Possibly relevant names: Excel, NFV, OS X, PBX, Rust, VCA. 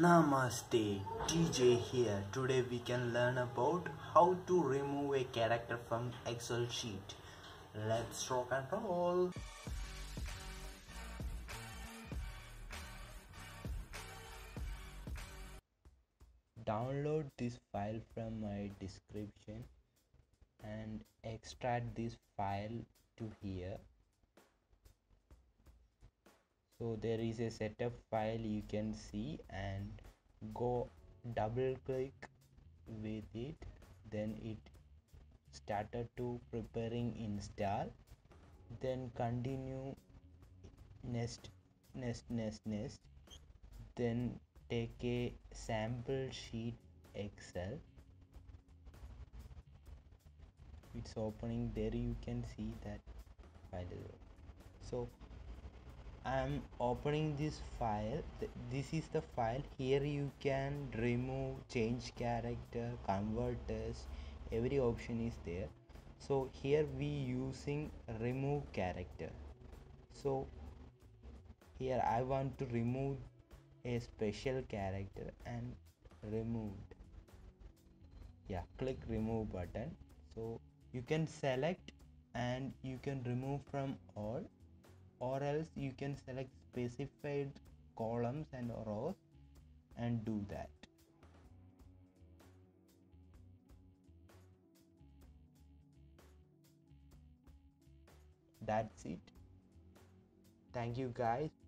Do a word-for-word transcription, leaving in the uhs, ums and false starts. Namaste, T J here. Today we can learn about how to remove a character from Excel sheet. Let's rock and roll. Download this file from my description and extract this file to here. So there is a setup file you can see, and go double click with it, then it started to preparing install, then continue next next next next, then take a sample sheet Excel. It's opening there, you can see that file. So I'm opening this file. This is the file. Here you can remove, change character, convert text, every option is there. So here we using remove character. So here I want to remove a special character and removed. Yeah, click remove button. So you can select and you can remove from all, or else you can select specified columns and rows and do that. That's it. Thank you guys.